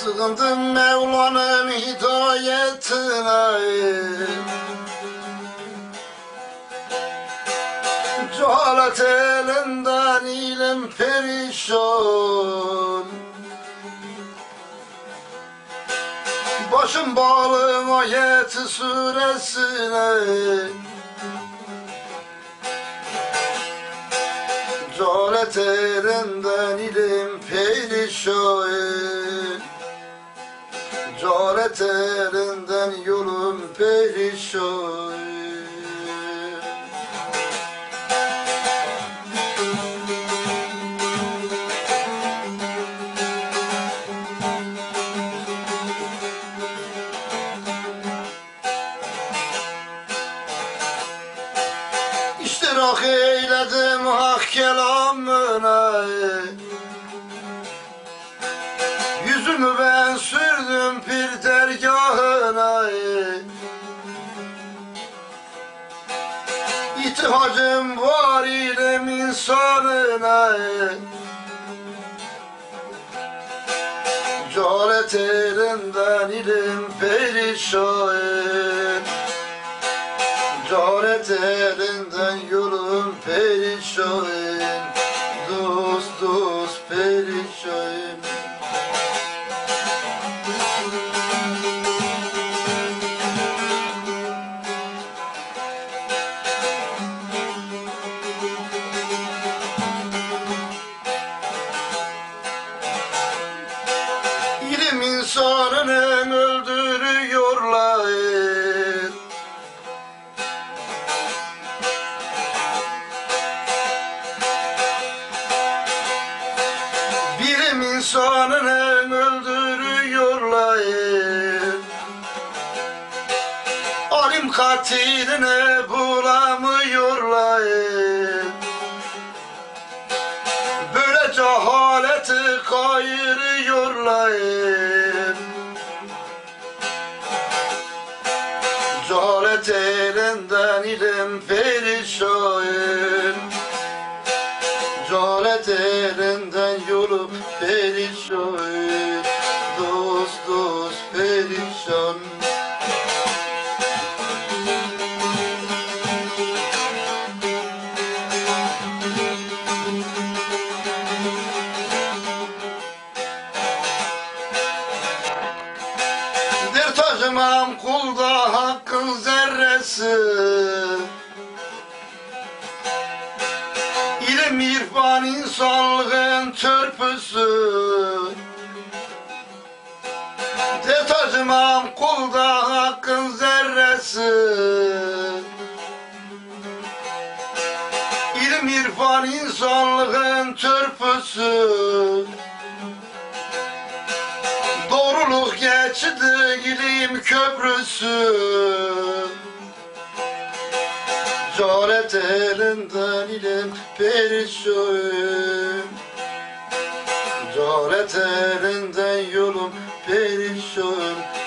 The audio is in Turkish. Sığındım Mevla'nın hidayetine, cehalet elinden ilim perişan. Başım bağlı ayeti suresine, cehalet elinden ilim perişan. Cehalet elinden yolum perişan. İştirak eyledim hak kelamına, yüzümü ben sürdüm bir dergâhına. İhtihacım var ilim insanına, cehalet elinden ilim perişan. Cehalet elinden yolum perişan. Dost perişan. İlim insanını öldürüyorlar, bilim insanını öldürüyorlar. Alim katilini bulamıyorlar. Böyle cehaleti kayırıyorlar. Cehalet elinden ilim perişan. Cehalet elinden yolum perişan. Dost perişan. Tacımam kulda hakkın zerresi, İlim irfan insanlığın törpüsü. Tacımam kulda hakkın zerresi, İlim irfan insanlığın törpüsü. Doğruluk geçidi ilim köprüsü. Cehalet elinden ilim perişan. Cehalet elinden yolum perişan.